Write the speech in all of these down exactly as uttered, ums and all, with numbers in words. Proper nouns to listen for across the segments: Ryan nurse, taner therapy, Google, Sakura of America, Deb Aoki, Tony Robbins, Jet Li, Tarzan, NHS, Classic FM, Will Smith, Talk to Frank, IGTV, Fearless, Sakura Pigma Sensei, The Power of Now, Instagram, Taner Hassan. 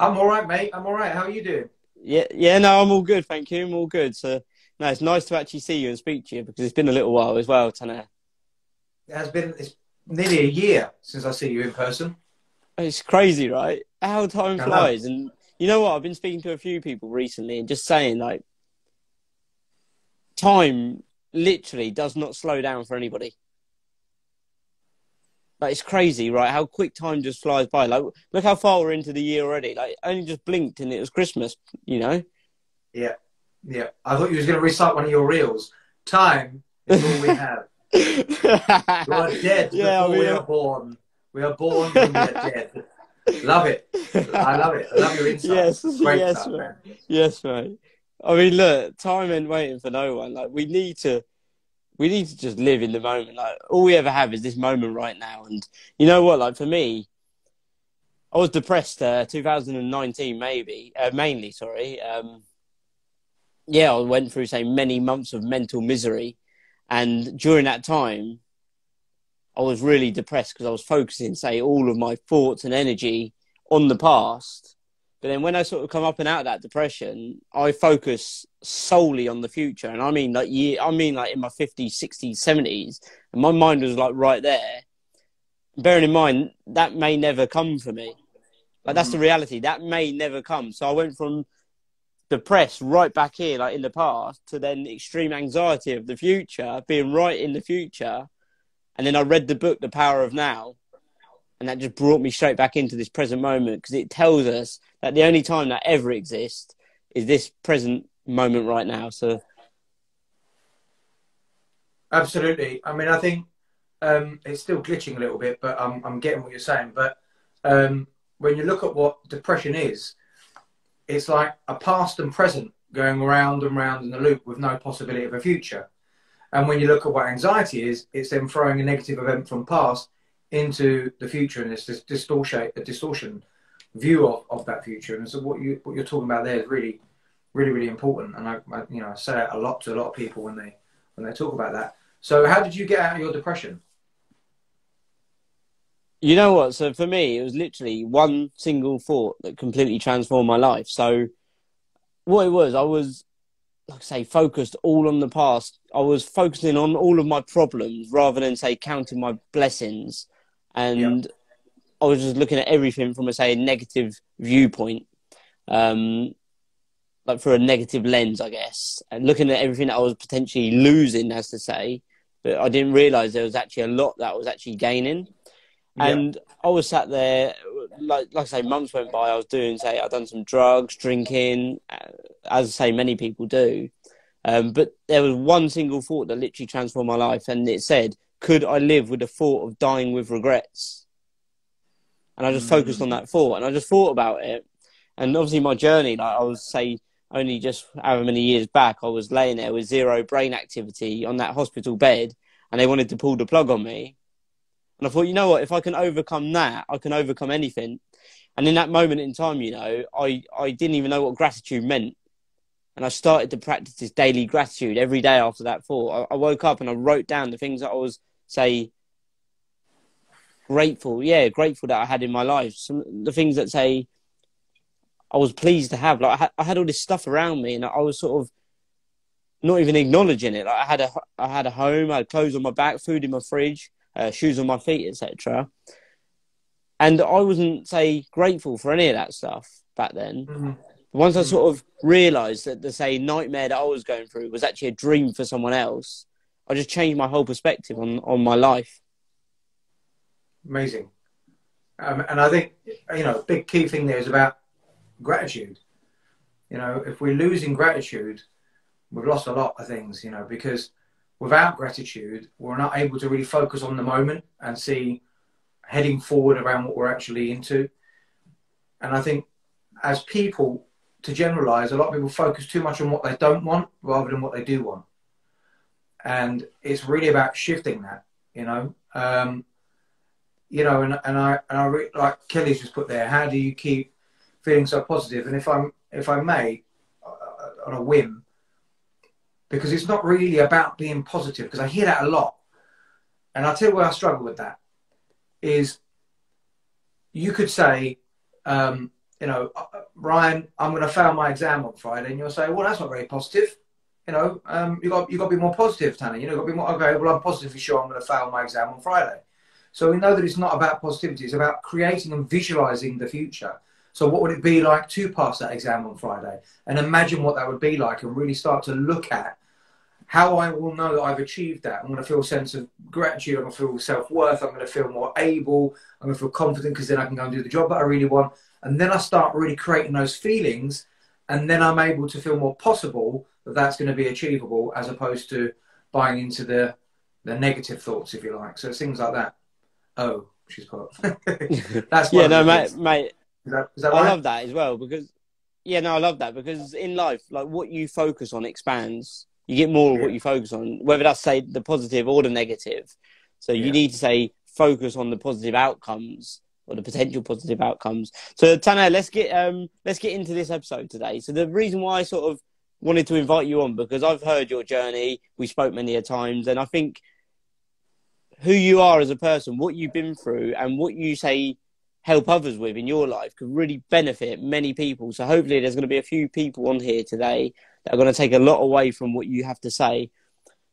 I'm all right, mate. I'm all right. How are you doing? Yeah, yeah, no, I'm all good. Thank you. I'm all good. So, no, it's nice to actually see you and speak to you because it's been a little while as well, Taner. It has been it's nearly a year since I see you in person. It's crazy, right? How time flies. And you know what? I've been speaking to a few people recently and just saying, like, time literally does not slow down for anybody. Like, it's crazy, right? How quick time just flies by. Like, look how far we're into the year already. Like, only just blinked and it was Christmas, you know? Yeah, yeah. I thought you was going to recite one of your reels. Time is all we have. We are dead yeah, before we, we are born. We are born when we are dead. Love it. I love it. I love your insight. Yes, Great yes, stuff, man. Man. Yes, mate. I mean, look, time ain't waiting for no one. Like, we need to... We need to just live in the moment. Like, all we ever have is this moment right now. And you know what? Like, for me, I was depressed uh, two thousand nineteen, maybe, uh, mainly, sorry. Um, yeah, I went through, say, many months of mental misery. And during that time, I was really depressed because I was focusing, say, all of my thoughts and energy on the past. But then when I sort of come up and out of that depression, I focus solely on the future. And I mean, like, yeah, I mean, like in my fifties, sixties, seventies. And my mind was, like, right there. Bearing in mind, that may never come for me. Like, that's the reality. That may never come. So I went from depressed right back here, like, in the past, to then extreme anxiety of the future, being right in the future. And then I read the book, The Power of Now. And that just brought me straight back into this present moment because it tells us that the only time that ever exists is this present moment right now. So, absolutely. I mean, I think um, it's still glitching a little bit, but I'm, I'm getting what you're saying. But um, when you look at what depression is, it's like a past and present going round and round in the loop with no possibility of a future. And when you look at what anxiety is, it's then throwing a negative event from past into the future, and it's this distortion, a distortion view of, of that future. And so what you what you're talking about there is really, really, really important. And I, I you know I say it a lot to a lot of people when they when they talk about that. So how did you get out of your depression? You know what? So for me, it was literally one single thought that completely transformed my life. So what it was, I was, like I say, focused all on the past. I was focusing on all of my problems rather than, say, counting my blessings. And yep. I was just looking at everything from a, say, a negative viewpoint, um, like for a negative lens, I guess, and looking at everything that I was potentially losing, as to say, but I didn't realise there was actually a lot that I was actually gaining. Yep. And I was sat there, like, like I say, months went by, I was doing, say, I'd done some drugs, drinking, as I say, many people do. Um, but there was one single thought that literally transformed my life, and it said, could I live with the thought of dying with regrets? And I just focused on that thought, and I just thought about it. And obviously my journey, like I was, say, only just however many years back, I was laying there with zero brain activity on that hospital bed, and they wanted to pull the plug on me. And I thought, you know what, if I can overcome that, I can overcome anything. And in that moment in time, you know, I, I didn't even know what gratitude meant. And I started to practice this daily gratitude every day after that thought. I, I woke up and I wrote down the things that I was, say, grateful. Yeah, grateful that I had in my life. Some, the things that, say, I was pleased to have. Like I, ha I had all this stuff around me, and I was sort of not even acknowledging it. Like I had a, I had a home, I had clothes on my back, food in my fridge, uh, shoes on my feet, et cetera. And I wasn't, say, grateful for any of that stuff back then. Mm-hmm. Once I sort of realised that the, say, nightmare that I was going through was actually a dream for someone else, I just changed my whole perspective on, on my life. Amazing. Um, and I think, you know, a big key thing there is about gratitude. You know, if we're losing gratitude, we've lost a lot of things, you know, because without gratitude, we're not able to really focus on the moment and see heading forward around what we're actually into. And I think as people... to generalize, a lot of people focus too much on what they don't want rather than what they do want. And it's really about shifting that, you know, um, you know, and, and I, and I re like Kelly's just put there, how do you keep feeling so positive? And if I'm, if I may, uh, on a whim, because it's not really about being positive, because I hear that a lot. And I'll tell you where I struggle with that is you could say, um, you know, Ryan, I'm going to fail my exam on Friday, and you'll say, well, that's not very positive. You know, um, you got you got to be more positive, Taner. You know, got to be more okay. Well, I'm positively sure I'm going to fail my exam on Friday. So we know that it's not about positivity. It's about creating and visualizing the future. So what would it be like to pass that exam on Friday? And imagine what that would be like, and really start to look at how I will know that I've achieved that. I'm going to feel a sense of gratitude. I'm going to feel self-worth. I'm going to feel more able. I'm going to feel confident, because then I can go and do the job that I really want. And then I start really creating those feelings, and then I'm able to feel more possible that that's going to be achievable, as opposed to buying into the, the negative thoughts, if you like. So it's things like that. Oh, she's caught. That's yeah, no, mate, mate. Is that, is that right? I love that as well, because, yeah, no, I love that, because in life, like, what you focus on expands. You get more of yeah. what you focus on, whether that's, say, the positive or the negative. So you yeah. need to, say, focus on the positive outcomes, or the potential positive outcomes. So Taner, let's get um, let's get into this episode today. So the reason why I sort of wanted to invite you on, because I've heard your journey, we spoke many a times, and I think who you are as a person, what you've been through, and what you say help others with in your life could really benefit many people. So hopefully there's going to be a few people on here today that are going to take a lot away from what you have to say.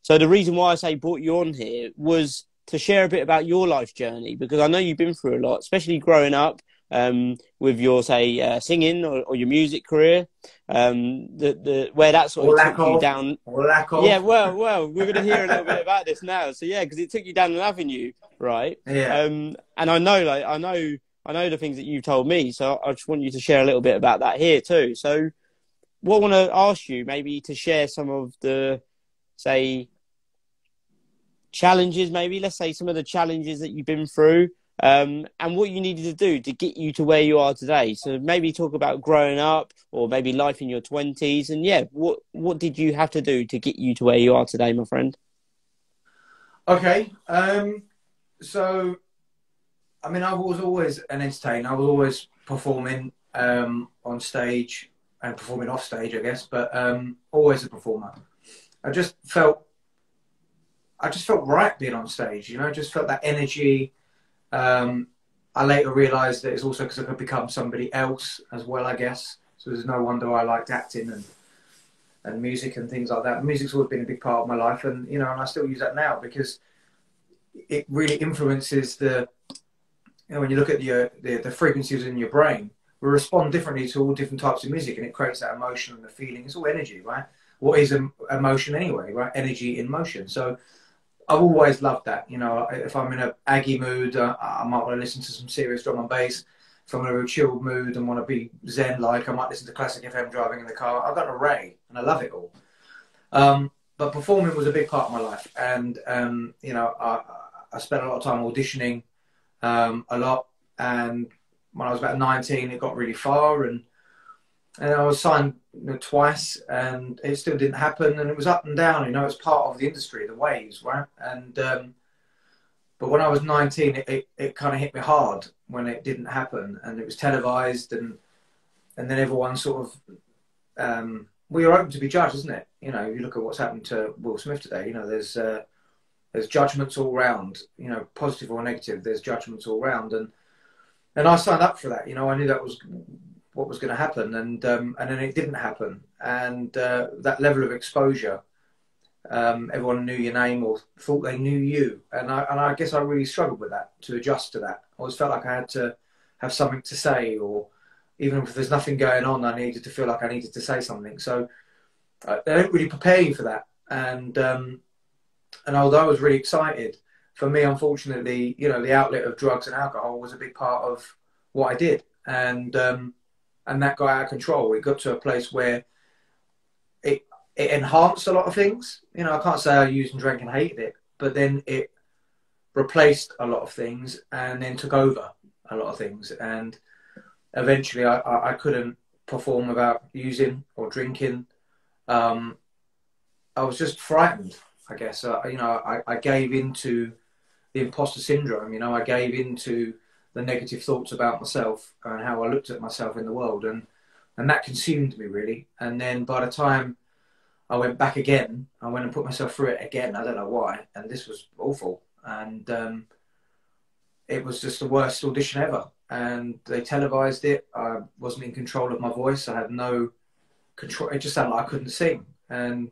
So the reason why I say brought you on here was to share a bit about your life journey, because I know you've been through a lot, especially growing up um, with your, say, uh, singing or, or your music career, um, the, the, where that sort of took you down. Lack of. Yeah, well, well, we're going to hear a little bit about this now. So, yeah, because it took you down an avenue, right? Yeah. Um, and I know, like, I know, I know the things that you've told me, so I just want you to share a little bit about that here too. So what I want to ask you maybe to share some of the, say, challenges, maybe let's say some of the challenges that you've been through, um and what you needed to do to get you to where you are today. So maybe talk about growing up, or maybe life in your twenties, and yeah, what what did you have to do to get you to where you are today, my friend? Okay, um so I mean, I was always an entertainer. I was always performing um on stage and performing off stage, I guess, but um always a performer. I just felt I just felt right being on stage, you know, I just felt that energy. Um, I later realised that it's also because I could become somebody else as well, I guess. So there's no wonder I liked acting and, and music and things like that. Music's always been a big part of my life, and, you know, and I still use that now, because it really influences the, you know, when you look at the, uh, the, the frequencies in your brain, we respond differently to all different types of music, and it creates that emotion and the feeling. It's all energy, right? What is emotion anyway, right? Energy in motion. So I've always loved that. You know, if I'm in a aggy mood, uh, I might want to listen to some serious drum and bass. If I'm in a real chilled mood and want to be zen-like, I might listen to classic F M driving in the car. I've got an array, and I love it all. Um, but performing was a big part of my life. And, um, you know, I, I spent a lot of time auditioning, um, a lot. And when I was about nineteen, it got really far. And, and I was signed twice, and it still didn't happen, and it was up and down, you know, it's part of the industry, the waves, right? And um but when I was nineteen, it, it, it kind of hit me hard when it didn't happen, and it was televised, and and then everyone sort of um well, you're open to be judged, isn't it? You know, you look at what's happened to Will Smith today, you know, there's uh there's judgments all round, you know, positive or negative, there's judgments all round, and and I signed up for that, you know, I knew that was what was going to happen, and um, and then it didn't happen, and uh, that level of exposure, um, everyone knew your name or thought they knew you, and I and I guess I really struggled with that, to adjust to that. I always felt like I had to have something to say, or even if there's nothing going on, I needed to feel like I needed to say something. So uh, they don't really prepare you for that, and um, and although I was really excited, for me, unfortunately, you know, the outlet of drugs and alcohol was a big part of what I did, and um, and that got out of control. It got to a place where it, it enhanced a lot of things. You know, I can't say I used and drank and hated it, but then it replaced a lot of things, and then took over a lot of things. And eventually I, I, I couldn't perform without using or drinking. Um, I was just frightened, I guess. Uh, you know, I, I gave into the imposter syndrome. You know, I gave into the negative thoughts about myself and how I looked at myself in the world, and and that consumed me really. And then by the time I went back again, I went and put myself through it again. I don't know why, and this was awful. And um, it was just the worst audition ever. And they televised it. I wasn't in control of my voice. I had no control. It just sounded like I couldn't sing. And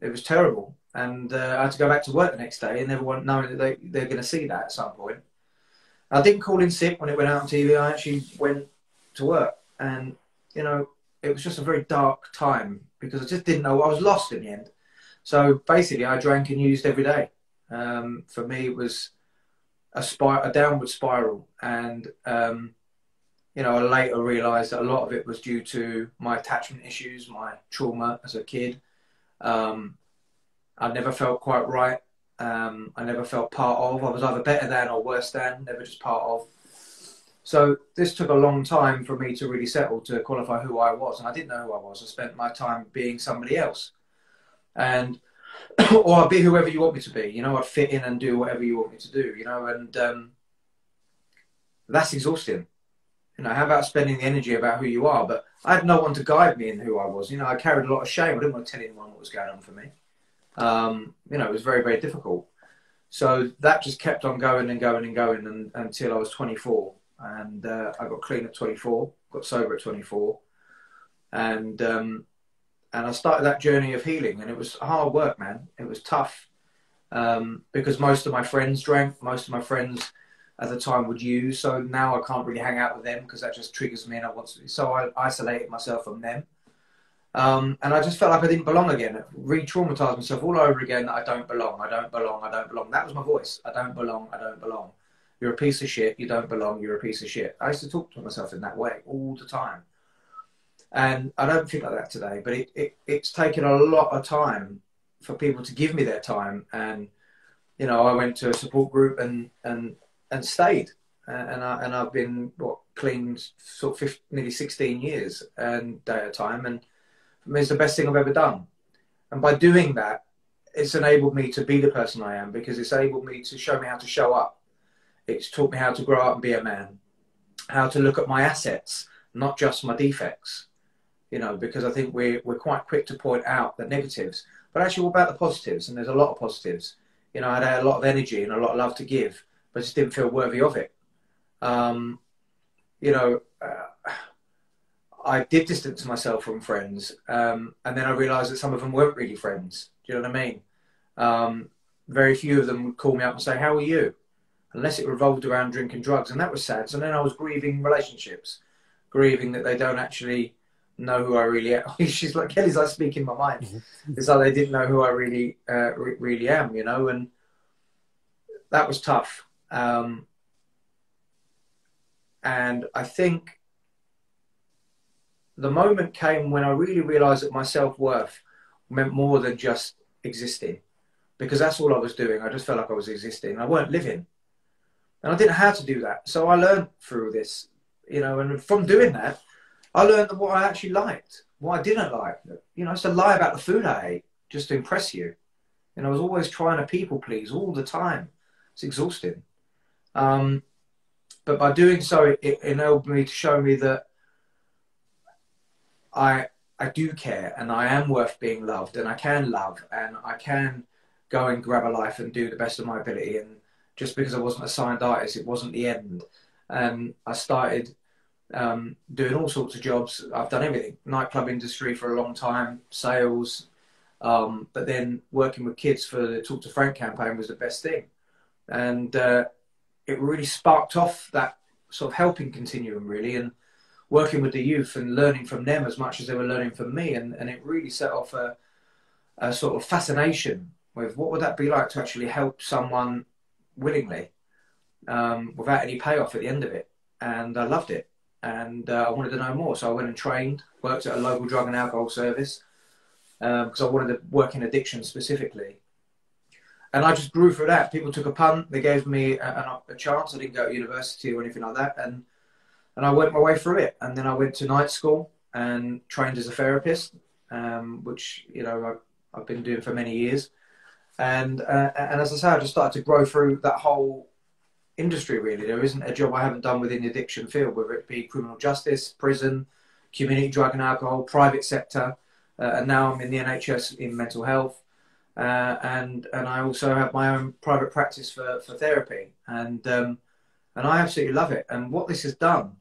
it was terrible. And uh, I had to go back to work the next day, and everyone knowing that they, they're going to see that at some point. I didn't call in sick when it went out on T V. I actually went to work. And, you know, it was just a very dark time because I just didn't know. I was lost in the end. So basically, I drank and used every day. Um, for me, it was a, spir a downward spiral. And, um, you know, I later realised that a lot of it was due to my attachment issues, my trauma as a kid. Um, I never felt quite right. Um, I never felt part of. I was either better than or worse than, never just part of. So this took a long time for me to really settle, to qualify who I was. And I didn't know who I was. I spent my time being somebody else. And, or I'd be whoever you want me to be. You know, I'd fit in and do whatever you want me to do, you know. And um, that's exhausting. You know, how about spending the energy about who you are? But I had no one to guide me in who I was. You know, I carried a lot of shame. I didn't want to tell anyone what was going on for me. Um, you know, it was very, very difficult. So that just kept on going and going and going and, until I was twenty-four. And uh, I got clean at twenty-four, got sober at twenty-four. And, um, and I started that journey of healing. And it was hard work, man. It was tough um, because most of my friends drank. Most of my friends at the time would use. So now I can't really hang out with them because that just triggers me. And I want to, so I isolated myself from them. Um, and I just felt like I didn't belong again. Re-traumatized myself all over again that I don't belong, I don't belong, I don't belong. That was my voice. I don't belong, I don't belong. You're a piece of shit, you don't belong, you're a piece of shit. I used to talk to myself in that way all the time. And I don't feel like that today, but it, it, it's taken a lot of time for people to give me their time. And, you know, I went to a support group and, and, and stayed. And, I, and I've been, what, clean sort of fifteen, nearly sixteen years and day at a time. And it's the best thing I've ever done. And by doing that, it's enabled me to be the person I am, because it's enabled me to show me how to show up. It's taught me how to grow up and be a man, how to look at my assets, not just my defects, you know, because I think we're, we're quite quick to point out the negatives, but actually what about the positives? And there's a lot of positives. You know, I had a lot of energy and a lot of love to give, but just didn't feel worthy of it. Um, you know, uh, I did distance myself from friends, um, and then I realised that some of them weren't really friends. Do you know what I mean? Um, very few of them would call me up and say, how are you? Unless it revolved around drinking drugs, and that was sad. So then I was grieving relationships, grieving that they don't actually know who I really am. She's like, Kelly's like speaking my mind. It's like they didn't know who I really, uh, re really am, you know, and that was tough. Um, and I think the moment came when I really realised that my self-worth meant more than just existing, because that's all I was doing. I just felt like I was existing. I weren't living, and I didn't know how to do that. So I learned through this, you know, and from doing that, I learned what I actually liked, what I didn't like. You know, I used to lie about the food I ate just to impress you. And I was always trying to people please all the time. It's exhausting. Um, but by doing so, it, it enabled me to show me that I, I do care, and I am worth being loved, and I can love, and I can go and grab a life and do the best of my ability. And just because I wasn't a signed artist, it wasn't the end. And I started um, doing all sorts of jobs. I've done everything, nightclub industry for a long time, sales, um, but then working with kids for the Talk to Frank campaign was the best thing. And uh, it really sparked off that sort of helping continuum, really. And working with the youth and learning from them as much as they were learning from me. And, and it really set off a, a sort of fascination with what would that be like to actually help someone willingly um, without any payoff at the end of it. And I loved it. And uh, I wanted to know more. So I went and trained, worked at a local drug and alcohol service because um, I wanted to work in addiction specifically. And I just grew through that. People took a punt. They gave me a, a chance. I didn't go to university or anything like that. And And I worked my way through it. And then I went to night school and trained as a therapist, um, which, you know, I, I've been doing for many years. And, uh, and as I say, I just started to grow through that whole industry, really. There isn't a job I haven't done within the addiction field, whether it be criminal justice, prison, community drug and alcohol, private sector. Uh, and now I'm in the N H S in mental health. Uh, and, and I also have my own private practice for, for therapy. And um, And I absolutely love it. And what this has done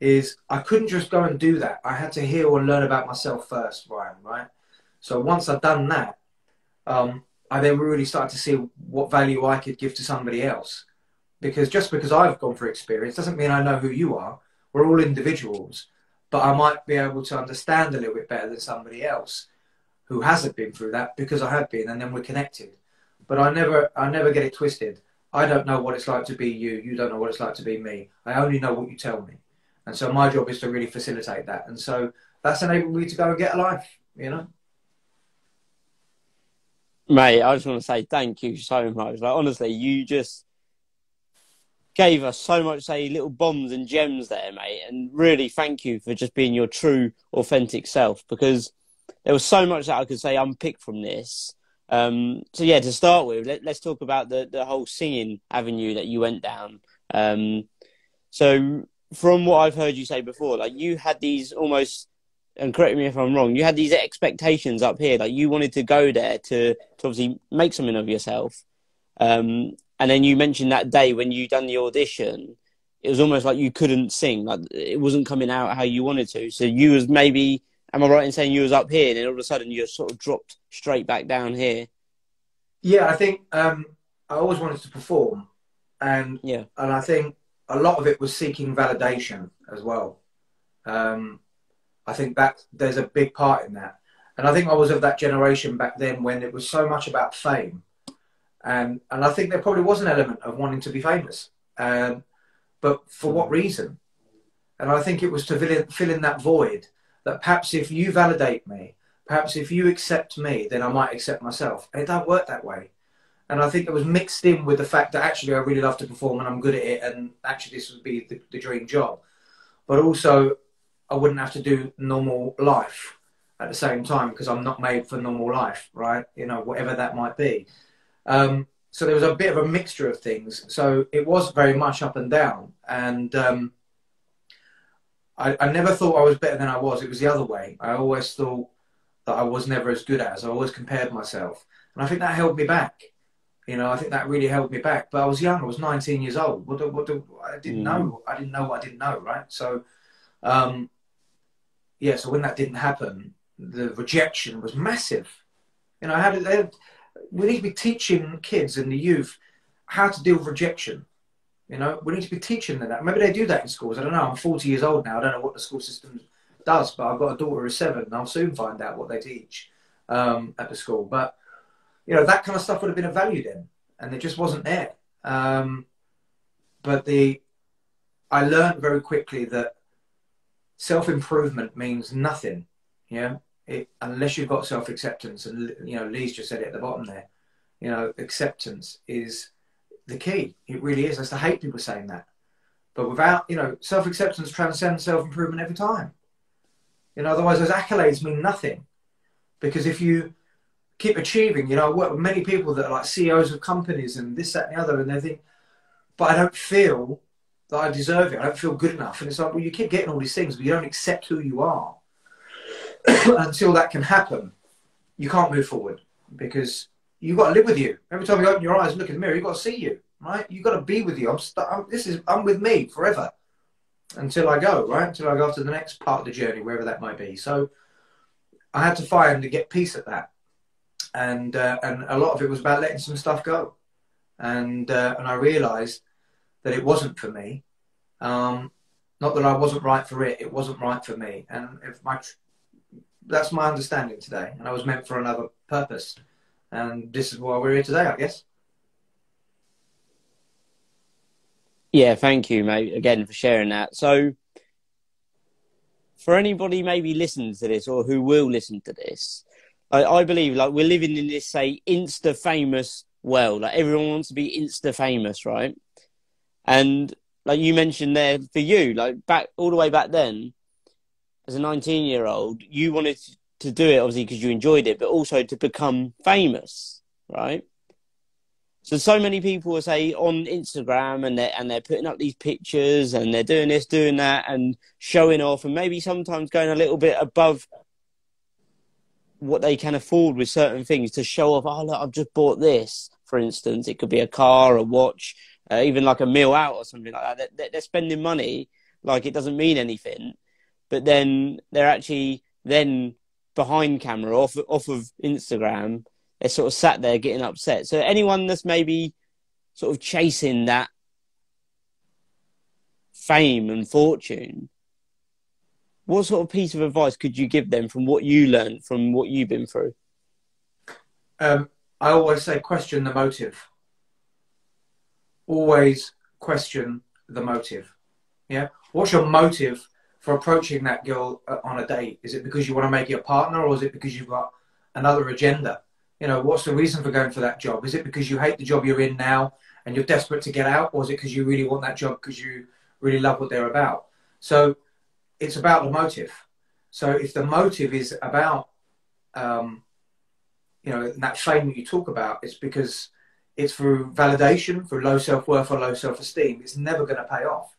is I couldn't just go and do that. I had to hear or learn about myself first, Ryan, right? So once I've done that, um, I then really started to see what value I could give to somebody else. Because just because I've gone through experience doesn't mean I know who you are. We're all individuals. But I might be able to understand a little bit better than somebody else who hasn't been through that, because I have been, and then we're connected. But I never, I never get it twisted. I don't know what it's like to be you. You don't know what it's like to be me. I only know what you tell me. And so my job is to really facilitate that. And so that's enabled me to go and get a life, you know? Mate, I just want to say thank you so much. Like, honestly, you just gave us so much, say, little bombs and gems there, mate. And really thank you for just being your true, authentic self, because there was so much that I could say unpick from this. Um, so, yeah, to start with, let, let's talk about the, the whole singing avenue that you went down. Um, so from what I've heard you say before, like, you had these almost, and correct me if I'm wrong, you had these expectations up here. Like, you wanted to go there to, to obviously make something of yourself. Um, and then you mentioned that day when you done the audition, it was almost like you couldn't sing. Like, it wasn't coming out how you wanted to. So you was maybe... Am I right in saying you was up here and then all of a sudden you're sort of dropped straight back down here? Yeah, I think um, I always wanted to perform. And, yeah. and I think a lot of it was seeking validation as well. Um, I think that there's a big part in that. And I think I was of that generation back then when it was so much about fame. And, and I think there probably was an element of wanting to be famous. Um, but for what reason? And I think it was to fill in, fill in that void. That perhaps if you validate me, perhaps if you accept me, then I might accept myself. And it don't work that way. And I think it was mixed in with the fact that actually I really love to perform and I'm good at it, and actually this would be the, the dream job. But also I wouldn't have to do normal life at the same time, because I'm not made for normal life, right? You know, whatever that might be. Um, so there was a bit of a mixture of things. So it was very much up and down. And... Um, I, I never thought I was better than I was. It was the other way. I always thought that I was never as good as. I always compared myself. And I think that held me back. You know, I think that really held me back. But I was young. I was nineteen years old. What do, what do, I didn't mm. know. I didn't know what I didn't know, right? So, um, yeah, so when that didn't happen, the rejection was massive. You know, how did they, we need to be teaching kids and the youth how to deal with rejection. You know, we need to be teaching them that. Maybe they do that in schools. I don't know. I'm forty years old now. I don't know what the school system does, but I've got a daughter who's seven, and I'll soon find out what they teach um, at the school. But, you know, that kind of stuff would have been of value then, and it just wasn't there. Um, but the I learned very quickly that self-improvement means nothing, yeah, it, unless you've got self-acceptance. And, you know, Lee's just said it at the bottom there. You know, acceptance is... the key. It really is. I used to hate people saying that, but without, you know, self-acceptance transcends self-improvement every time. You know, otherwise those accolades mean nothing, because if you keep achieving, you know, I work with many people that are like C E Os of companies and this, that, and the other, and they think, but I don't feel that I deserve it. I don't feel good enough. And it's like, well, you keep getting all these things, but you don't accept who you are. Until that can happen, you can't move forward, because you've got to live with you. Every time you open your eyes and look in the mirror, you've got to see you, right? You've got to be with you. I'm, I'm, this is, I'm with me forever until I go, right? Until I go after the next part of the journey, wherever that might be. So I had to find and get peace at that. And, uh, and a lot of it was about letting some stuff go. And, uh, and I realized that it wasn't for me. Um, not that I wasn't right for it. It wasn't right for me. And if my tr that's my understanding today. And I was meant for another purpose. And this is why we're here today, I guess. Yeah, thank you, mate, again, for sharing that. So for anybody maybe listening to this, or who will listen to this, I, I believe, like, we're living in this, say, Insta-famous world. Like, everyone wants to be Insta-famous, right? And, like you mentioned there, for you, like, back all the way back then, as a nineteen-year-old, you wanted to to do it, obviously, because you enjoyed it, but also to become famous, right? So, so many people are, say, on Instagram, and they're, and they're putting up these pictures, and they're doing this, doing that, and showing off, and maybe sometimes going a little bit above what they can afford with certain things to show off. Oh, look, I've just bought this, for instance. It could be a car, a watch, uh, even like a meal out or something like that. They're, they're spending money like it doesn't mean anything, but then they're actually then behind camera, off off of Instagram, they're sort of sat there getting upset. So anyone that's maybe sort of chasing that fame and fortune, what sort of piece of advice could you give them from what you learned, from what you've been through? Um, I always say question the motive. Always question the motive. Yeah. What's your motive for approaching that girl on a date? Is it because you want to make your partner, or is it because you've got another agenda? You know, what's the reason for going for that job? Is it because you hate the job you're in now and you're desperate to get out? Or is it because you really want that job because you really love what they're about? So it's about the motive. So if the motive is about, um, you know, that fame that you talk about, it's because it's through validation, through low self-worth or low self-esteem. It's never going to pay off.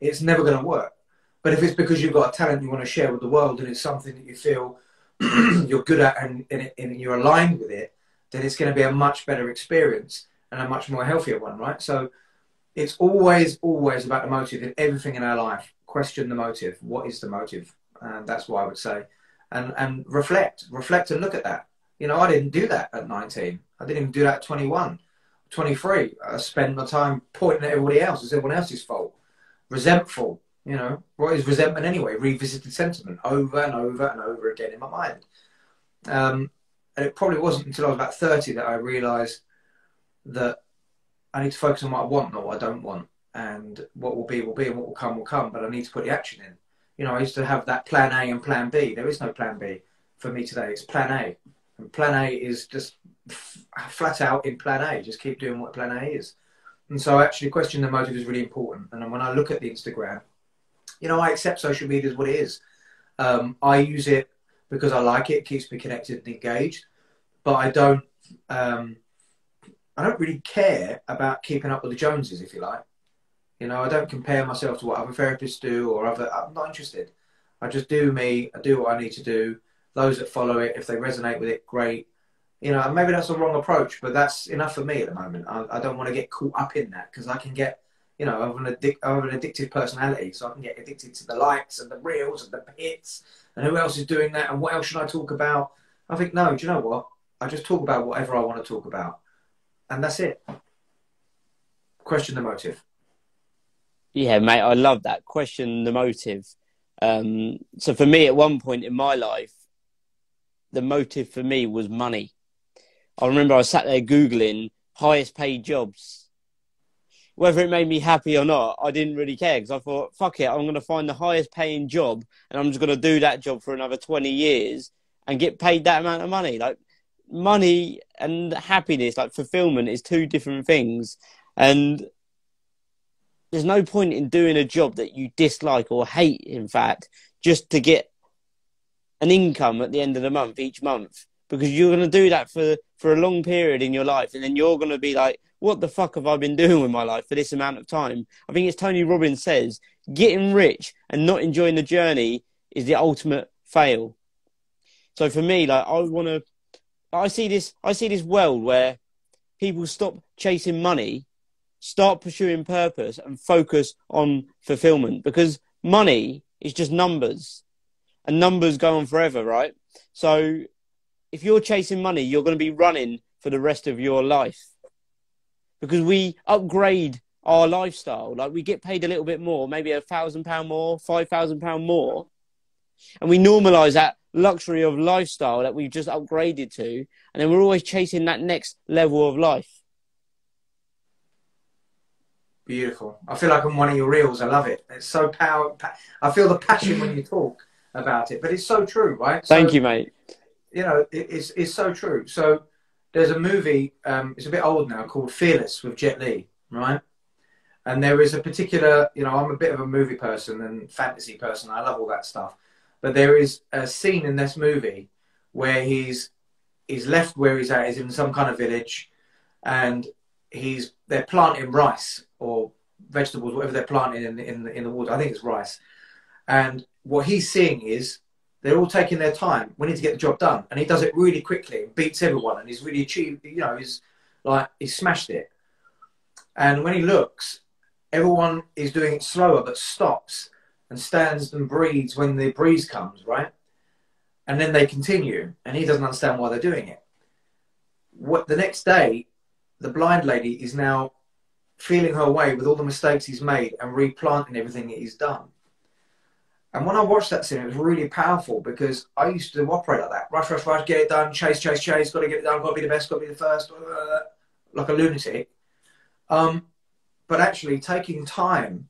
It's never going to work. But if it's because you've got a talent you want to share with the world and it's something that you feel you're good at and, and, and you're aligned with it, then it's going to be a much better experience and a much more healthier one, right? So it's always, always about the motive in everything in our life. Question the motive. What is the motive? And that's what I would say. And, and reflect, reflect and look at that. You know, I didn't do that at nineteen. I didn't even do that at twenty-one, twenty-three. I spent my time pointing at everybody else. It's everyone else's fault. Resentful, you know. What is resentment anyway? Revisited sentiment over and over and over again in my mind. Um, and it probably wasn't until I was about thirty that I realised that I need to focus on what I want, not what I don't want. And what will be will be, and what will come will come, but I need to put the action in. You know, I used to have that plan A and plan B. There is no plan B for me today. It's plan A. And plan A is just flat out in plan A. Just keep doing what plan A is. And so actually question the motive is really important. And when I look at the Instagram, you know, I accept social media as what it is. Um, I use it because I like it. It keeps me connected and engaged. But I don't, um, I don't really care about keeping up with the Joneses, if you like. You know, I don't compare myself to what other therapists do or other, I'm not interested. I just do me, I do what I need to do. Those that follow it, if they resonate with it, great. You know, maybe that's the wrong approach, but that's enough for me at the moment. I, I don't want to get caught up in that because I can get, you know, I have, an addic I have an addictive personality, so I can get addicted to the likes and the reels and the hits and who else is doing that and what else should I talk about? I think, no, do you know what? I just talk about whatever I want to talk about. And that's it. Question the motive. Yeah, mate, I love that. Question the motive. Um, so for me, at one point in my life, the motive for me was money. I remember I sat there Googling highest paid jobs. Whether it made me happy or not, I didn't really care because I thought, fuck it, I'm going to find the highest paying job and I'm just going to do that job for another twenty years and get paid that amount of money. Like, money and happiness, like fulfillment, is two different things. And there's no point in doing a job that you dislike or hate, in fact, just to get an income at the end of the month, each month, because you're going to do that for, for a long period in your life. And then you're going to be like, what the fuck have I been doing with my life for this amount of time? I think it's Tony Robbins says, getting rich and not enjoying the journey is the ultimate fail. So for me, like, I want to, I see this, I see this world where people stop chasing money, start pursuing purpose and focus on fulfillment, because money is just numbers and numbers go on forever, right? So if you're chasing money, you're going to be running for the rest of your life, because we upgrade our lifestyle. Like, we get paid a little bit more, maybe a thousand pound more, five thousand pound more. And we normalize that luxury of lifestyle that we've just upgraded to. And then we're always chasing that next level of life. Beautiful. I feel like I'm one of your reels. I love it. It's so powerful. I feel the passion when you talk about it, but it's so true, right? Thank so, you, mate. You know, it, it's, it's so true. So there's a movie, um, it's a bit old now, called Fearless with Jet Li, right? And there is a particular, you know, I'm a bit of a movie person and fantasy person. I love all that stuff. But there is a scene in this movie where he's, he's left where he's at. He's in some kind of village and he's, they're planting rice or vegetables, whatever they're planting in the, in the, in the water. I think it's rice. And what he's seeing is they're all taking their time. We need to get the job done. And he does it really quickly and beats everyone. And he's really achieved, you know, he's like, he's smashed it. And when he looks, everyone is doing it slower, but stops and stands and breathes when the breeze comes, right? And then they continue, and he doesn't understand why they're doing it. What, the next day, the blind lady is now feeling her way with all the mistakes he's made and replanting everything that he's done. And when I watched that scene, it was really powerful, because I used to operate like that. Rush, rush, rush, get it done, chase, chase, chase, got to get it done, got to be the best, got to be the first, blah, blah, blah, like a lunatic. Um, but actually taking time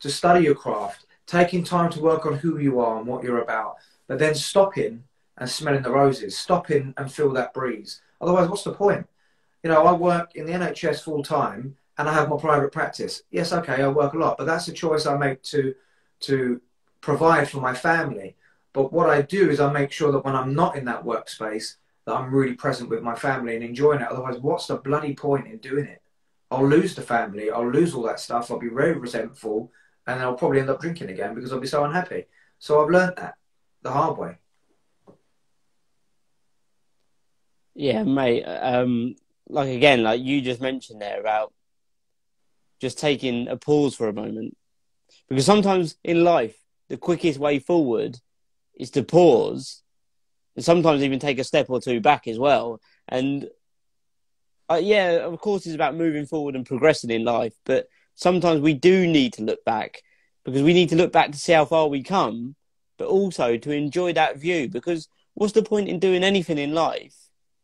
to study your craft, taking time to work on who you are and what you're about, but then stopping and smelling the roses, stopping and feel that breeze. Otherwise, what's the point? You know, I work in the N H S full time and I have my private practice. Yes, okay, I work a lot, but that's a choice I make to, to provide for my family. But what I do is I make sure that when I'm not in that workspace, that I'm really present with my family and enjoying it. Otherwise, what's the bloody point in doing it? I'll lose the family, I'll lose all that stuff, I'll be very resentful, and I'll probably end up drinking again because I'll be so unhappy. So I've learned that the hard way. Yeah, mate. Um, like, again, like you just mentioned there about just taking a pause for a moment. Because sometimes in life, the quickest way forward is to pause, and sometimes even take a step or two back as well. And uh, yeah, of course, it's about moving forward and progressing in life. But sometimes we do need to look back, because we need to look back to see how far we come, but also to enjoy that view. Because what's the point in doing anything in life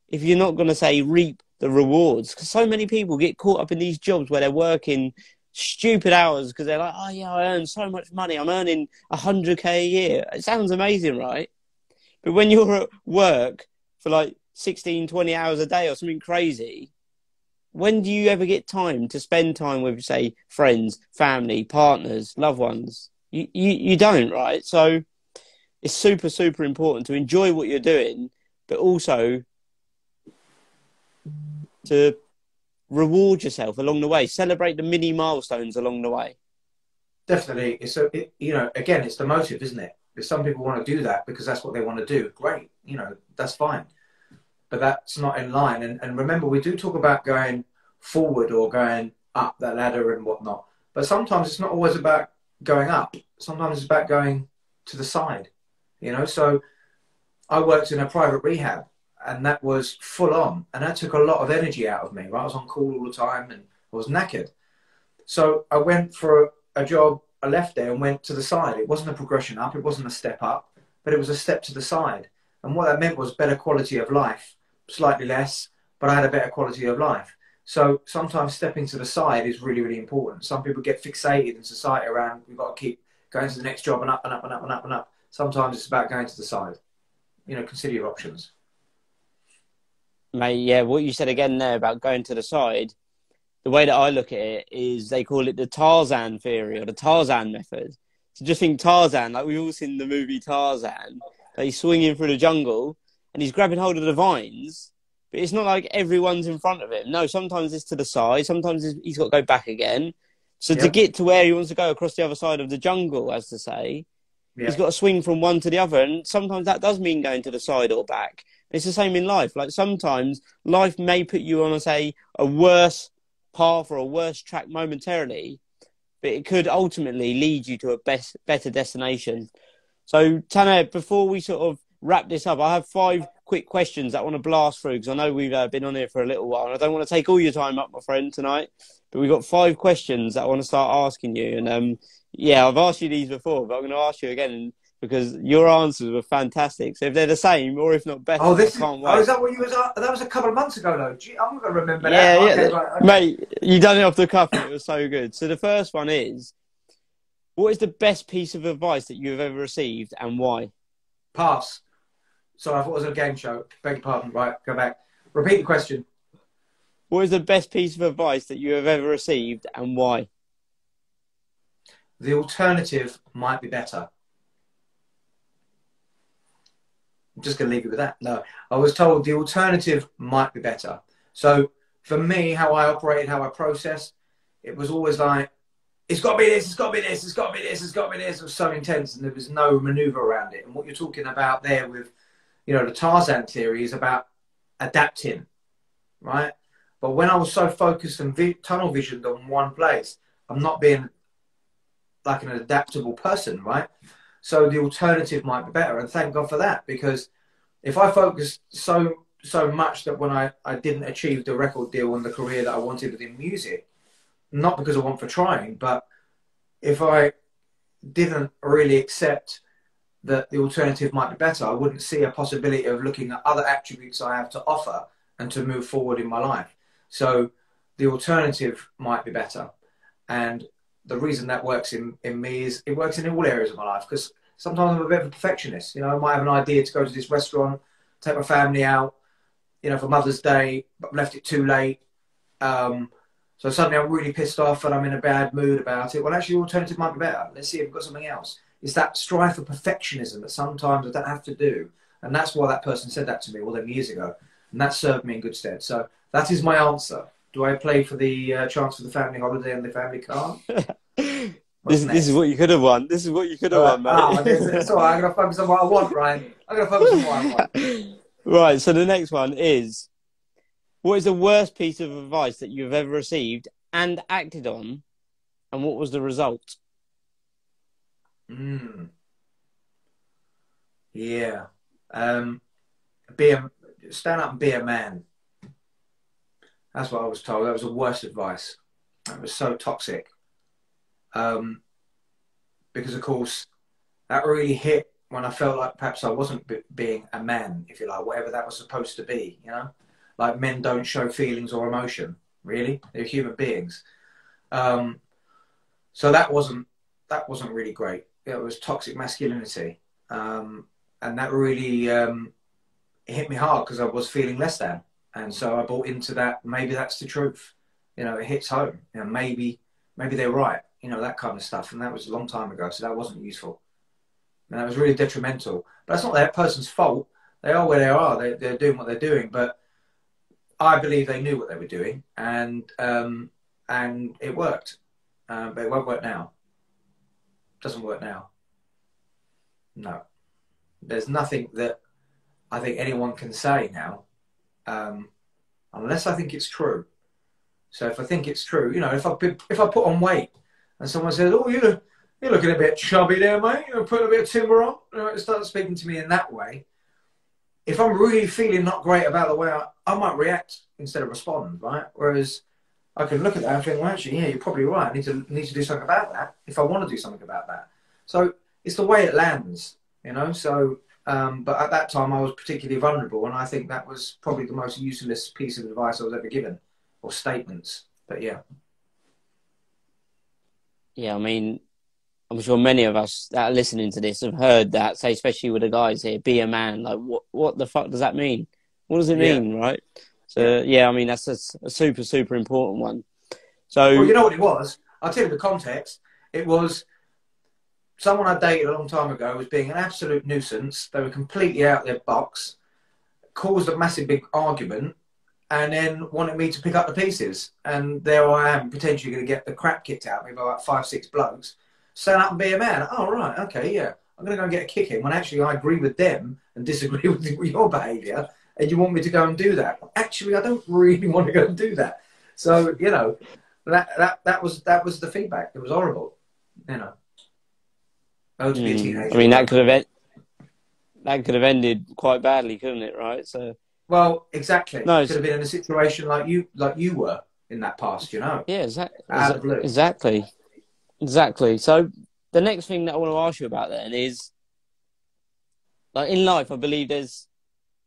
if you're not going to, say, reap the rewards? Because so many people get caught up in these jobs where they're working stupid hours because they're like, oh, yeah, I earn so much money. I'm earning a hundred K a year. It sounds amazing, right? But when you're at work for like sixteen, twenty hours a day or something crazy, when do you ever get time to spend time with, say, friends, family, partners, loved ones? You, you, you don't, right? So it's super, super important to enjoy what you're doing, but also to reward yourself along the way. Celebrate the mini milestones along the way. Definitely. It's a, it, you know, again, it's the motive, isn't it? If some people want to do that because that's what they want to do, great. You know, that's fine. But that's not in line. And, and remember, we do talk about going forward or going up that ladder and whatnot. But sometimes it's not always about going up. Sometimes it's about going to the side, you know. So I worked in a private rehab, and that was full on. And that took a lot of energy out of me, right? I was on call all the time and I was knackered. So I went for a job. I left there and went to the side. It wasn't a progression up. It wasn't a step up, but it was a step to the side. And what that meant was better quality of life. Slightly less, but I had a better quality of life. So sometimes stepping to the side is really, really important. Some people get fixated in society around, we've got to keep going to the next job and up and up and up and up and up. Sometimes it's about going to the side. You know, consider your options. Mate, yeah, what you said again there about going to the side, the way that I look at it is they call it the Tarzan theory or the Tarzan method. So just think Tarzan, like we've all seen the movie Tarzan. Like he's swinging through the jungle, and he's grabbing hold of the vines, but it's not like everyone's in front of him. No, sometimes it's to the side. Sometimes he's got to go back again. So yeah, to get to where he wants to go across the other side of the jungle, as to say, yeah, he's got to swing from one to the other. And sometimes that does mean going to the side or back. It's the same in life. Like sometimes life may put you on, say, a worse path or a worse track momentarily, but it could ultimately lead you to a best, better destination. So Taner, before we sort of wrap this up, I have five quick questions that I want to blast through, because I know we've uh, been on here for a little while and I don't want to take all your time up, my friend, tonight, but we've got five questions that I want to start asking you. And um, yeah, I've asked you these before, but I'm going to ask you again because your answers were fantastic. So if they're the same or if not better, oh, this I can't is, wait. Oh, is that what you was at? That was a couple of months ago though. Gee, I'm going to remember yeah, that. Yeah, okay, right, okay. Mate, you done it off the cuff and it was so good. So the first one is, what is the best piece of advice that you've ever received and why? Pass. Sorry, I thought it was a game show. Beg your pardon. Right, go back. Repeat the question. What is the best piece of advice that you have ever received and why? The alternative might be better. I'm just going to leave you with that. No, I was told the alternative might be better. So for me, how I operated, how I processed, it was always like, it's got to be this, it's got to be this, it's got to be this, it's got to be this. It was so intense and there was no manoeuvre around it. And what you're talking about there with, you know, the Tarzan theory is about adapting, right? But when I was so focused and vi tunnel visioned on one place, I'm not being like an adaptable person, right? So the alternative might be better. And thank God for that, because if I focused so so much that when I, I didn't achieve the record deal and the career that I wanted within music, not because I want for trying, but if I didn't really accept that the alternative might be better, I wouldn't see a possibility of looking at other attributes I have to offer and to move forward in my life. So the alternative might be better. And the reason that works in, in me is it works in all areas of my life, because sometimes I'm a bit of a perfectionist. You know, I might have an idea to go to this restaurant, take my family out, you know, for Mother's Day, but left it too late. Um, so suddenly I'm really pissed off and I'm in a bad mood about it. Well, actually, the alternative might be better. Let's see if we've got something else. It's that strive for perfectionism that sometimes I don't have to do. And that's why that person said that to me all them years ago. And that served me in good stead. So that is my answer. Do I play for the uh, chance for the family holiday and the family car? This, this is what you could have won. This is what you could have uh, won, man. It's all right. I'm going to focus on what I want, Ryan. I'm going to focus on what I want. Right, so the next one is, what is the worst piece of advice that you've ever received and acted on, and what was the result? Mm. Yeah. Um, be a, stand up and be a man. That's what I was told. That was the worst advice. That was so toxic. Um, because, of course, that really hit when I felt like perhaps I wasn't b being a man, if you like, whatever that was supposed to be, you know? Like, men don't show feelings or emotion, really. They're human beings. Um, so that wasn't, that wasn't really great. It was toxic masculinity. Um, and that really um, hit me hard because I was feeling less than. And so I bought into that, maybe that's the truth. You know, it hits home. You know, maybe, maybe they're right. You know, that kind of stuff. And that was a long time ago, so that wasn't useful. And that was really detrimental. But that's not that person's fault. They are where they are. They, they're doing what they're doing. But I believe they knew what they were doing. And, um, and it worked. Uh, but it won't work now. It doesn't work now. No. There's nothing that I think anyone can say now. Um, unless I think it's true. So if I think it's true, you know, if I, if I put on weight and someone says, oh, you look, you're looking a bit chubby there, mate, you're putting a bit of timber on, you know, it starts speaking to me in that way. If I'm really feeling not great about the way I, I might react instead of respond, right? Whereas I can look at that and think, well, actually, yeah, you're probably right. I need to, need to do something about that if I want to do something about that. So it's the way it lands, you know, so... Um, but at that time, I was particularly vulnerable, and I think that was probably the most useless piece of advice I was ever given, or statements. But yeah. Yeah, I mean, I'm sure many of us that are listening to this have heard that, say, especially with the guys here, be a man. Like, what, what the fuck does that mean? What does it mean, yeah. right? So, yeah, I mean, that's a, a super, super important one. So, well, you know what it was? I'll tell you the context. It was... someone I dated a long time ago was being an absolute nuisance. They were completely out of their box, caused a massive big argument, and then wanted me to pick up the pieces. And there I am, potentially going to get the crap kicked out of me by about five, six blokes. Stand up and be a man. Oh, right, okay, yeah. I'm going to go and get a kick in when actually I agree with them and disagree with your behaviour, and you want me to go and do that. Actually, I don't really want to go and do that. So, you know, that, that, that, was, that was the feedback. It was horrible, you know. I, mm. I mean, that could have that could have ended quite badly, couldn't it? Right. So. Well, exactly. No, could have been in a situation like you, like you were in that past. You know. Yeah. Exactly. Exa exactly. Exactly. So the next thing that I want to ask you about then is, like in life, I believe there's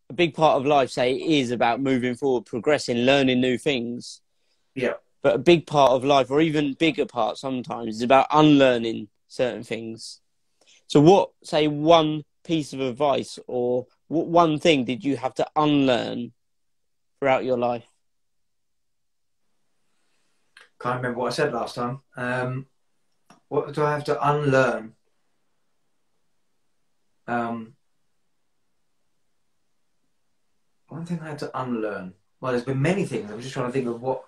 a big part of life, say, is about moving forward, progressing, learning new things. Yeah. But a big part of life, or even bigger part sometimes, is about unlearning certain things. So what, say, one piece of advice or what one thing did you have to unlearn throughout your life? Can't remember what I said last time. Um, what do I have to unlearn? Um, one thing I had to unlearn. Well, there's been many things. I'm just trying to think of what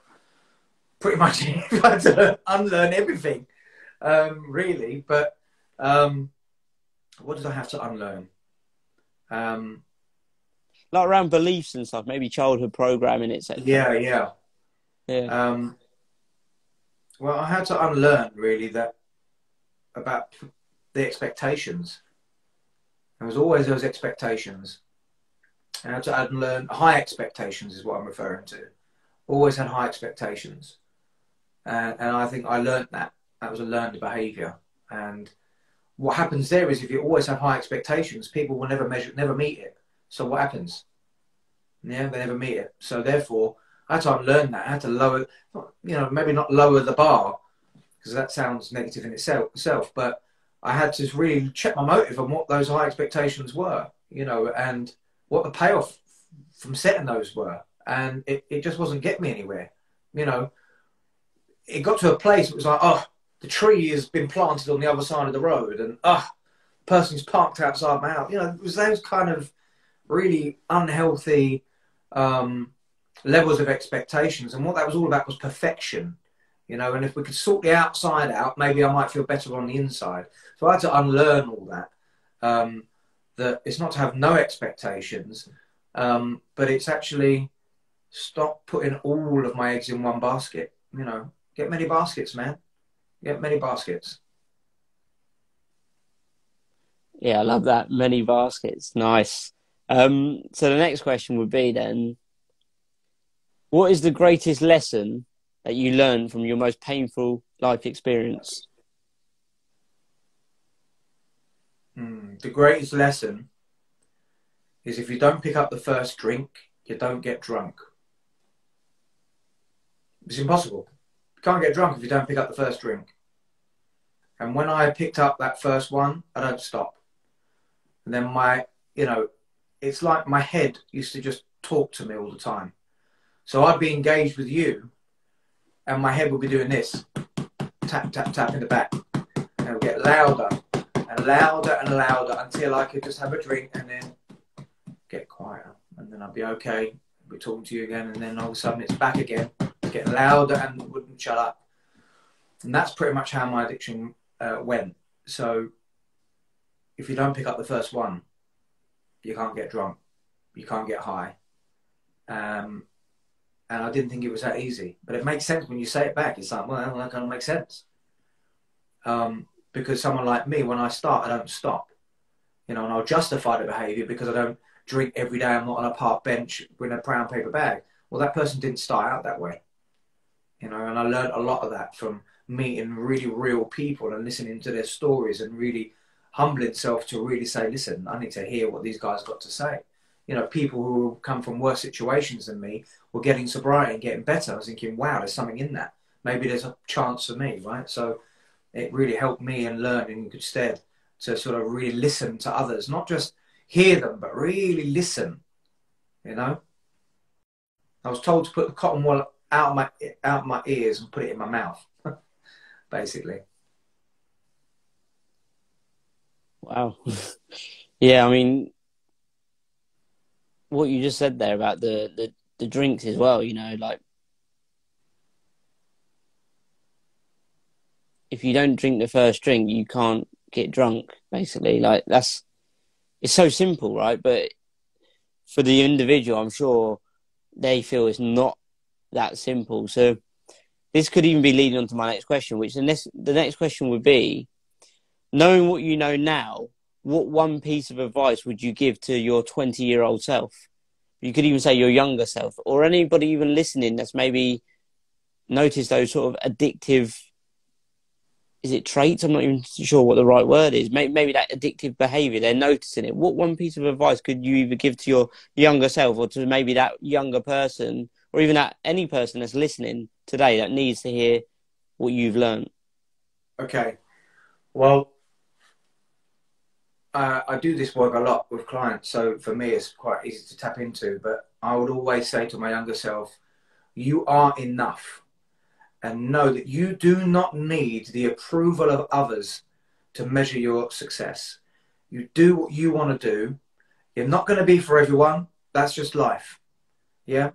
pretty much I had to unlearn everything, um, really. But um, what did I have to unlearn? Um, like around beliefs and stuff, maybe childhood programming, et cetera. Yeah, yeah. Yeah. Um, well, I had to unlearn really that about the expectations. There was always those expectations. I had to unlearn high expectations is what I'm referring to. Always had high expectations. Uh, and I think I learned that. That was a learned behaviour. And what happens there is if you always have high expectations, people will never measure, never meet it. So what happens? Yeah, they never meet it. So therefore, I had to unlearn that. I had to lower, you know, maybe not lower the bar, because that sounds negative in itself, but I had to really check my motive on what those high expectations were, you know, and what the payoff from setting those were. And it, it just wasn't getting me anywhere, you know. It got to a place it was like, oh, the tree has been planted on the other side of the road, and oh, the person's parked outside my house. You know, it was those kind of really unhealthy um, levels of expectations. And what that was all about was perfection, you know, and if we could sort the outside out, maybe I might feel better on the inside. So I had to unlearn all that, um, that it's not to have no expectations, um, but it's actually stop putting all of my eggs in one basket, you know. Get many baskets, man. Get many baskets. Yeah, I love that. Many baskets. Nice. Um, so the next question would be then, what is the greatest lesson that you learned from your most painful life experience? Mm, the greatest lesson is if you don't pick up the first drink, you don't get drunk. It's impossible. Can't get drunk if you don't pick up the first drink. And when I picked up that first one, I don't stop. And then my, you know, it's like my head used to just talk to me all the time. So I'd be engaged with you and my head would be doing this. Tap, tap, tap in the back. And it would get louder and louder and louder until I could just have a drink and then get quieter. And then I'd be okay. I'd be talking to you again. And then all of a sudden it's back again. Getting louder and wouldn't shut up. And that's pretty much how my addiction uh, went. So if you don't pick up the first one, you can't get drunk, you can't get high. Um, and I didn't think it was that easy, but it makes sense when you say it back. It's like, well, that kind of makes sense. Um, because someone like me, when I start, I don't stop. You know, and I'll justify the behaviour because I don't drink every day. I'm not on a park bench with a brown paper bag. Well, that person didn't start out that way. You know, and I learned a lot of that from meeting really real people and listening to their stories and really humbling itself to really say, listen, I need to hear what these guys got to say. You know, people who come from worse situations than me were getting sobriety and getting better. I was thinking, wow, there's something in that. Maybe there's a chance for me, right? So it really helped me and learn in good stead to sort of really listen to others, not just hear them, but really listen, you know? I was told to put the cotton wool out of my out of my ears and put it in my mouth, basically. Wow. Yeah, I mean, what you just said there about the, the, the drinks as well, you know, like, if you don't drink the first drink, you can't get drunk, basically. Like, that's, it's so simple, right? But for the individual, I'm sure they feel it's not that simple. So this could even be leading on to my next question, which the next, the next question would be, knowing what you know now, what one piece of advice would you give to your twenty-year-old self? You could even say your younger self, or anybody even listening that's maybe noticed those sort of addictive, is it traits? I'm not even sure what the right word is. Maybe, maybe that addictive behaviour, they're noticing it. What one piece of advice could you either give to your younger self or to maybe that younger person, or even that any person that's listening today that needs to hear what you've learned? Okay. Well, uh, I do this work a lot with clients, so for me it's quite easy to tap into, but I would always say to my younger self, you are enough. And know that you do not need the approval of others to measure your success. You do what you want to do. You're not going to be for everyone. That's just life. Yeah?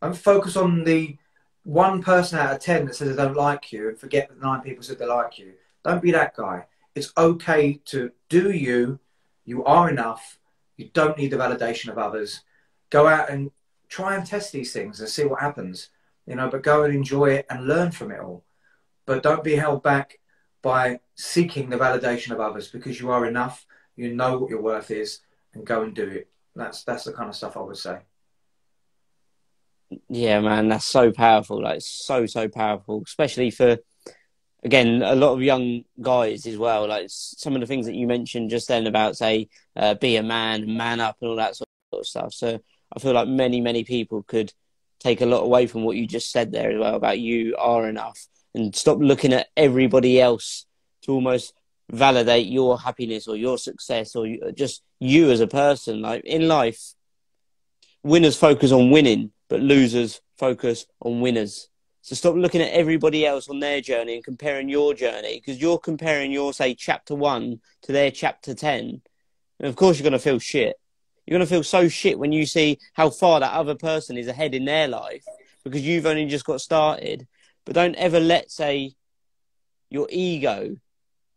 Don't focus on the one person out of ten that says they don't like you and forget that nine people said they like you. Don't be that guy. It's okay to do you. You are enough. You don't need the validation of others. Go out and try and test these things and see what happens. you know, but go and enjoy it and learn from it all. But don't be held back by seeking the validation of others, because you are enough, you know what your worth is, and go and do it. That's, that's the kind of stuff I would say. Yeah, man, that's so powerful. Like, so, so powerful, especially for, again, a lot of young guys as well. Like, some of the things that you mentioned just then about, say, uh, be a man, man up and all that sort of stuff. So I feel like many, many people could take a lot away from what you just said there as well about you are enough, and stop looking at everybody else to almost validate your happiness or your success or just you as a person. Like, in life, winners focus on winning, but losers focus on winners. So stop looking at everybody else on their journey and comparing your journey, because you're comparing your, say, chapter one to their chapter ten. And of course you're going to feel shit. You're going to feel so shit when you see how far that other person is ahead in their life, because you've only just got started. But don't ever let, say, your ego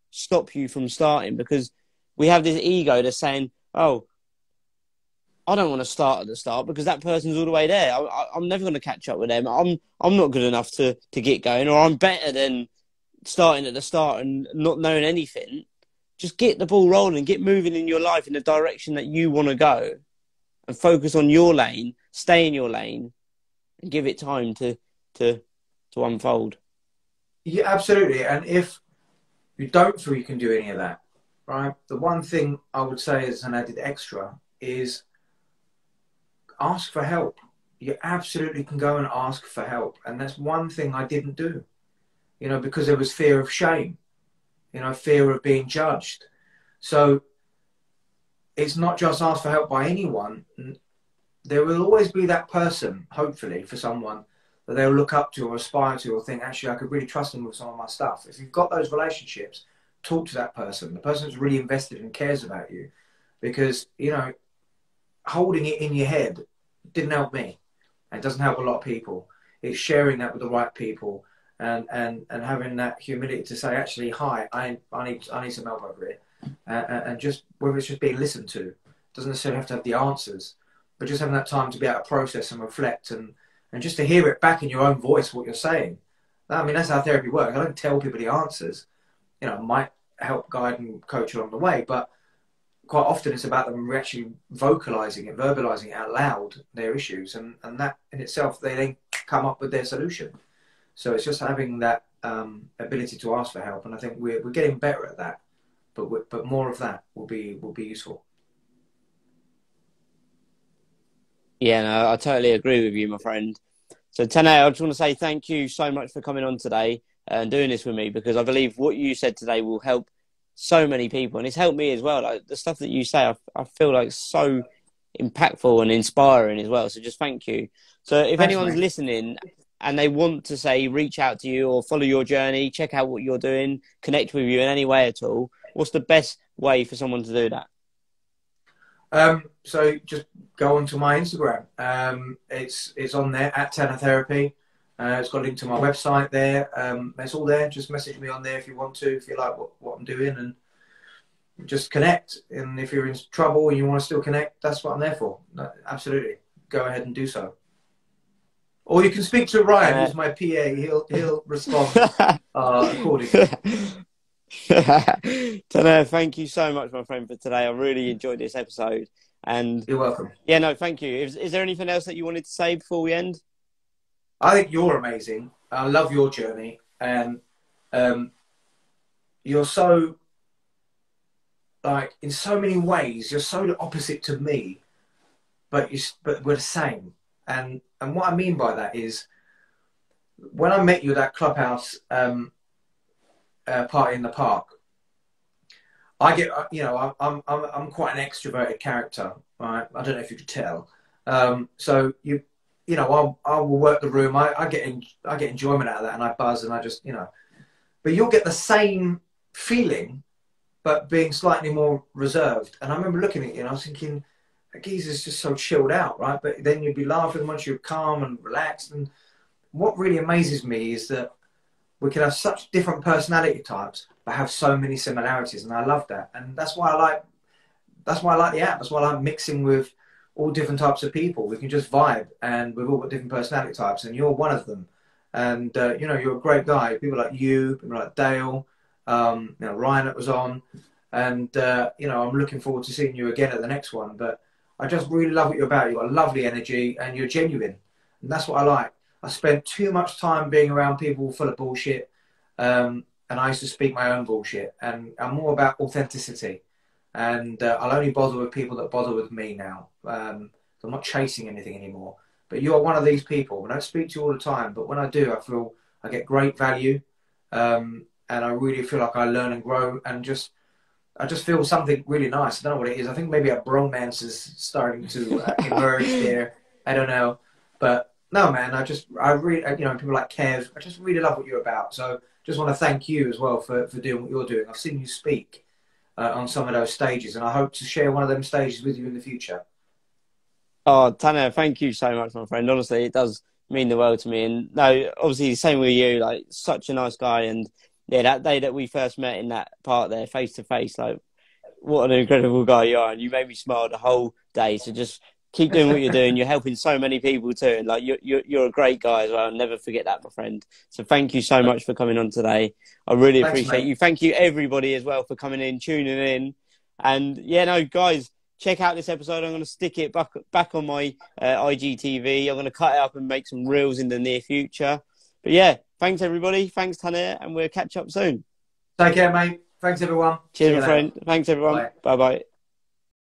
stop you from starting, because we have this ego that's saying, oh, I don't want to start at the start because that person's all the way there. I, I, I'm never going to catch up with them. I'm I'm not good enough to, to get going, or I'm better than starting at the start and not knowing anything. Just get the ball rolling, get moving in your life in the direction that you want to go, and focus on your lane, stay in your lane, and give it time to, to, to unfold. Yeah, absolutely. And if you don't feel you can do any of that, right, the one thing I would say as an added extra is ask for help. You absolutely can go and ask for help. And that's one thing I didn't do, you know, because there was fear of shame, you know, fear of being judged. So it's not just ask for help by anyone. There will always be that person, hopefully, for someone that they'll look up to or aspire to, or think, actually, I could really trust them with some of my stuff. If you've got those relationships, talk to that person. The person who's really invested and cares about you, because, you know, holding it in your head didn't help me. It doesn't help a lot of people. It's sharing that with the right people, and and and having that humility to say, actually, hi, I I need I need some help over it, uh, and just whether it's just being listened to, it doesn't necessarily have to have the answers, but just having that time to be able to process and reflect, and and just to hear it back in your own voice what you're saying. I mean, that's how therapy works. I don't tell people the answers. You know, I might help guide and coach along the way, but quite often it's about them actually vocalizing it, verbalizing it out loud, their issues. And, and that in itself, they then come up with their solution. So it's just having that um, ability to ask for help. And I think we're, we're getting better at that, but, we're, but more of that will be, will be useful. Yeah, no, I totally agree with you, my friend. So Taner, I just want to say thank you so much for coming on today and doing this with me, because I believe what you said today will help so many people, and it's helped me as well. Like, the stuff that you say, I, I feel like so impactful and inspiring as well. So just thank you. So if Thanks, anyone's mate. listening and they want to, say, reach out to you or follow your journey, check out what you're doing, connect with you in any way at all, what's the best way for someone to do that? Um, so just go onto my Instagram. Um, it's it's on there at Taner Therapy. Uh, it's got a link to my website there. Um, it's all there. Just message me on there if you want to, if you like what, what I'm doing, and just connect. And if you're in trouble and you want to still connect, that's what I'm there for. No, absolutely. Go ahead and do so. Or you can speak to Ryan, uh, who's my P A. He'll, he'll respond uh, accordingly. Taner, thank you so much, my friend, for today. I really enjoyed this episode. And you're welcome. Yeah, no, thank you. Is, is there anything else that you wanted to say before we end? I think you're amazing. I love your journey, and um, you're so, like, in so many ways, you're so the opposite to me, but you, but we're the same. And and what I mean by that is, when I met you at that clubhouse um, uh, party in the park, I get, you know, I, I'm I'm I'm quite an extroverted character, right? I don't know if you could tell. Um, so you. You know, I I will work the room. I, I get in, I get enjoyment out of that, and I buzz, and I just, you know. But you'll get the same feeling, but being slightly more reserved. And I remember looking at you, and I was thinking, geezer's just so chilled out, right? But then you'd be laughing once you're calm and relaxed. And what really amazes me is that we can have such different personality types, but have so many similarities. And I love that, and that's why I like. That's why I like the app. That's why I like mixing with all different types of people. We can just vibe, and we've all got different personality types, and you're one of them. And, uh, you know, you're a great guy. People like you, people like Dale, um, you know, Ryan that was on. And, uh, you know, I'm looking forward to seeing you again at the next one. But I just really love what you're about. You've got a lovely energy and you're genuine. And that's what I like. I spent too much time being around people full of bullshit. Um, and I used to speak my own bullshit. And I'm more about authenticity. And uh, I'll only bother with people that bother with me now. Um, I'm not chasing anything anymore. But you're one of these people, and I speak to you all the time, but when I do, I feel I get great value, um, and I really feel like I learn and grow, and just I just feel something really nice. I don't know what it is. I think maybe a bromance is starting to uh, emerge there. I don't know, but no, man, I just I really you know people like Kev. I just really love what you're about. So just want to thank you as well for for doing what you're doing. I've seen you speak uh, on some of those stages, and I hope to share one of them stages with you in the future. Oh, Taner, thank you so much, my friend. Honestly, it does mean the world to me. And no, obviously, same with you. Like, such a nice guy. And yeah, that day that we first met in that park there, face to face, like, what an incredible guy you are. And you made me smile the whole day. So just keep doing what you're doing. You're helping so many people too. And like, you're you're, you're a great guy as well. I'll never forget that, my friend. So thank you so much for coming on today. I really Thanks, appreciate mate. you. Thank you, everybody, as well, for coming in, tuning in, and yeah, no, guys. Check out this episode. I'm going to stick it back, back on my uh, I G T V. I'm going to cut it up and make some reels in the near future. But yeah, thanks everybody. Thanks, Taner, and we'll catch up soon. Take care, mate. Thanks, everyone. Cheers, my friend. Thanks, everyone. Bye-bye.